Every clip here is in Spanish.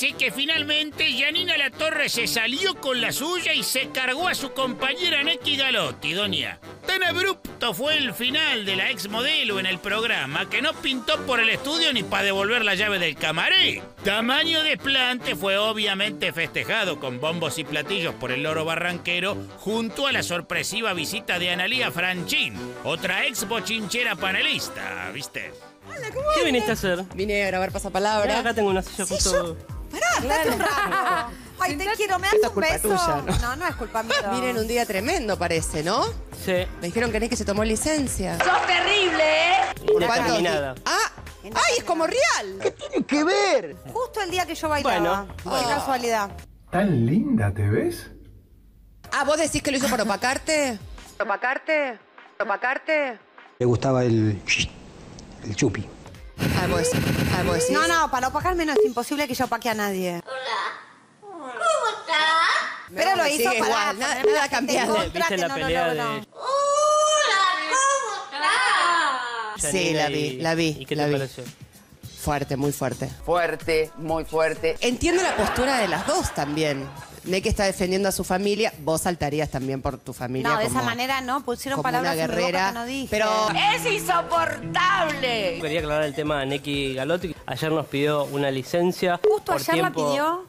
dice que finalmente Yanina La Torre se salió con la suya y se cargó a su compañera Nequi Galotti, doña. Tan abrupto fue el final de la exmodelo en el programa que no pintó por el estudio ni para devolver la llave del camaré. Tamaño desplante fue obviamente festejado con bombos y platillos por el loro barranquero junto a la sorpresiva visita de Analia Franchin, otra ex bochinchera panelista, ¿viste? Hola, ¿cómo ¿Qué viniste a hacer? Vine a grabar pasapalabra. Acá tengo una silla justo. Pará, date un rato. Ay, te quiero, me das un beso. Tuya, ¿no? No es culpa mía. Miren, un día tremendo parece, ¿no? Sí. Me dijeron que Nequi se tomó licencia. ¡Sos terrible, eh! ¿Por cuánto? Ah, ay, es como Rial. ¿Qué tiene que ver? Justo el día que yo bailaba. Bueno, qué casualidad. ¿Tan linda te ves? Ah, ¿vos decís que lo hizo para opacarte? ¿Opacarte? ¿Opacarte? Le gustaba el chupi. Ah, vos decís. No, para opacarme no es imposible que yo opaque a nadie. Hola. ¿Cómo estás? Pero lo hizo para... Nada ha cambiado. ¿Viste la pelea de...? Hola, ¿cómo estás? Sí, la vi. ¿Y qué te pareció? Fuerte, muy fuerte. Fuerte, muy fuerte. Entiendo la postura de las dos también. Nequi está defendiendo a su familia, vos saltarías también por tu familia. No, de esa manera no, pusieron palabras en mi boca que no dije. Pero... ¡es insoportable! Quería aclarar el tema de Nequi Galotti. Ayer nos pidió una licencia. Justo ayer la pidió.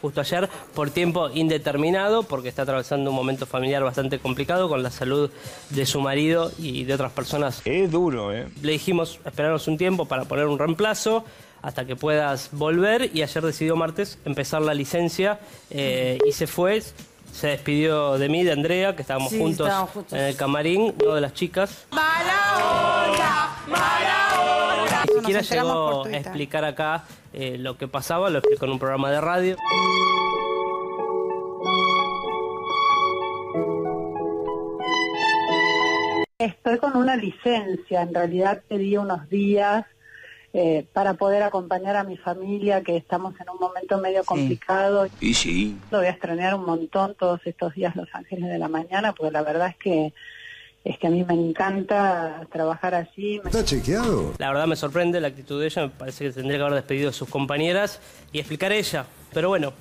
Justo ayer, por tiempo indeterminado, porque está atravesando un momento familiar bastante complicado con la salud de su marido y de otras personas. Es duro, ¿eh? Le dijimos, esperarnos un tiempo para poner un reemplazo hasta que puedas volver, y ayer decidió martes empezar la licencia y se fue, se despidió de mí, de Andrea, que estábamos juntos en el camarín, no de las chicas. ¡Mala hora! ¡Mala hora! Ni siquiera llegó a explicar acá lo que pasaba, lo explicó en un programa de radio. Estoy con una licencia, en realidad pedí unos días para poder acompañar a mi familia, que estamos en un momento medio complicado. Y sí. Lo voy a extrañar un montón todos estos días Los Ángeles de la Mañana, porque la verdad es que a mí me encanta trabajar allí. ¿Está chequeado? La verdad me sorprende la actitud de ella, me parece que tendría que haber despedido a sus compañeras y explicar a ella. Pero bueno,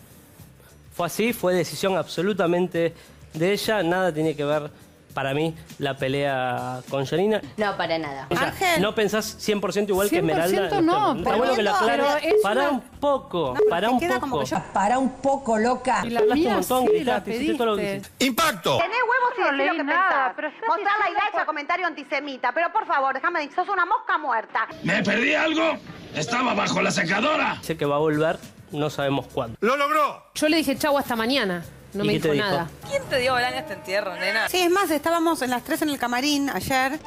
fue así, fue decisión absolutamente de ella, nada tiene que ver... para mí, la pelea con Yanina. No, para nada. O sea, Ángel, ¿no pensás 100% igual que Esmeralda? 100% no, pero bueno que la aclara. Para un poco, no, para un poco. Como que yo... para un poco, loca. Y la hablaste un montón, gritaste, todo lo que hiciste. ¡Impacto! Tenés huevos y decir lo que pensás. Mostrar la idea de ese comentario antisemita. Pero por favor, déjame decir, sos una mosca muerta. ¿Me perdí algo? Estaba bajo la secadora. Sé que va a volver, no sabemos cuándo. ¡Lo logró! Yo le dije chau hasta mañana. No me dijo nada. ¿Quién te dio balaña este entierro, nena? Sí, es más, estábamos en las 3 en el camarín ayer.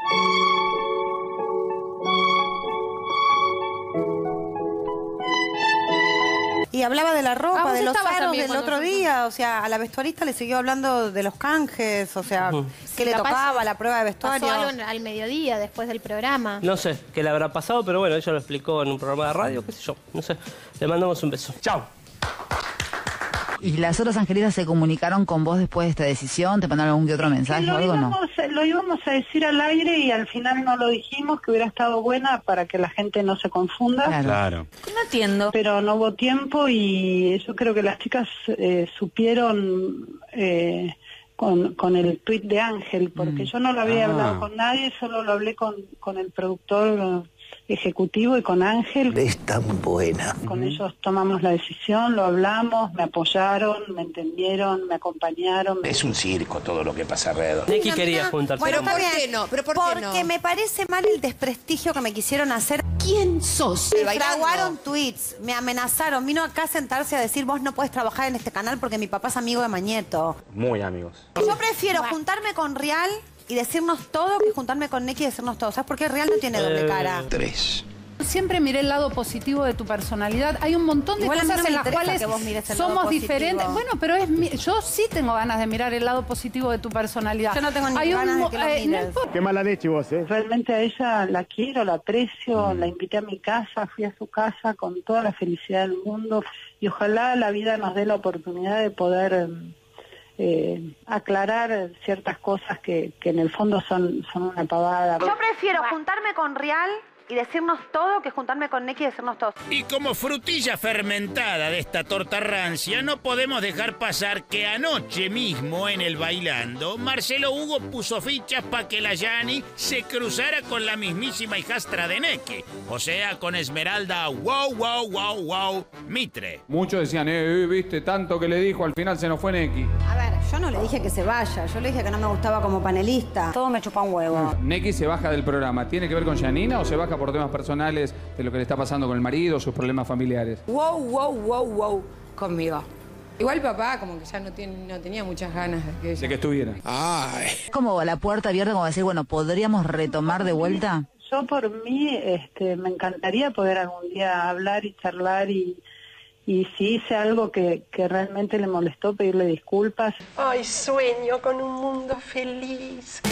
Y hablaba de la ropa, de los aros del otro día. O sea, a la vestuarista le siguió hablando de los canjes, o sea, que le tocaba la prueba de vestuario. ¿Pasó algo al mediodía, después del programa? No sé, que le habrá pasado, pero bueno, ella lo explicó en un programa de radio, qué sé yo, no sé. Le mandamos un beso. Chao. ¿Y las otras angelitas se comunicaron con vos después de esta decisión? ¿Te mandaron algún que otro mensaje o algo? No, lo íbamos a decir al aire y al final no lo dijimos, que hubiera estado buena para que la gente no se confunda. Claro. No entiendo. Pero no hubo tiempo y yo creo que las chicas supieron con el tuit de Ángel, porque yo no lo había hablado con nadie, solo lo hablé con el productor ejecutivo y con Ángel. Es tan buena. Con ellos tomamos la decisión, lo hablamos, me apoyaron, me entendieron, me acompañaron. Es un circo todo lo que pasa alrededor. Nequi quería juntarse. Bueno, ¿por qué no? ¿Pero por qué no? Porque me parece mal el desprestigio que me quisieron hacer. ¿Quién sos? Me fraguaron tweets, me amenazaron. Vino acá a sentarse a decir, vos no podés trabajar en este canal porque mi papá es amigo de Mañeto. Muy amigos. Yo prefiero juntarme con Rial y decirnos todo, que juntarme con Nequi y decirnos todo. ¿Sabes por qué Rial no tiene doble cara? 3. Siempre miré el lado positivo de tu personalidad. Hay un montón de cosas en las cuales somos diferentes. Bueno, pero yo sí tengo ganas de mirar el lado positivo de tu personalidad. Yo no tengo ni ganas de que lo mires. Qué mala leche vos, ¿eh? Realmente a ella la quiero, la aprecio, la invité a mi casa, fui a su casa con toda la felicidad del mundo. Y ojalá la vida nos dé la oportunidad de poder... aclarar ciertas cosas que en el fondo son una pavada. Yo prefiero juntarme con Rial y decirnos todo, que juntarme con Nequi y decirnos todo. Y como frutilla fermentada de esta torta rancia, no podemos dejar pasar que anoche mismo en el Bailando, Marcelo Hugo puso fichas para que la Yani se cruzara con la mismísima hijastra de Nequi, o sea, con Esmeralda, wow, Mitre. Muchos decían, viste, tanto que le dijo, al final se nos fue Nequi. A ver, yo no le dije que se vaya, yo le dije que no me gustaba como panelista. Todo me chupa un huevo. Nequi se baja del programa. ¿Tiene que ver con Yanina o se baja por temas personales de lo que le está pasando con el marido, sus problemas familiares? Wow, conmigo. Igual papá como que ya no tenía muchas ganas de que estuviera. Ay. Como la puerta abierta, como decir, bueno, ¿podríamos retomar de vuelta? Yo por mí me encantaría poder algún día hablar y charlar y si hice algo que realmente le molestó, pedirle disculpas. Ay, sueño con un mundo feliz.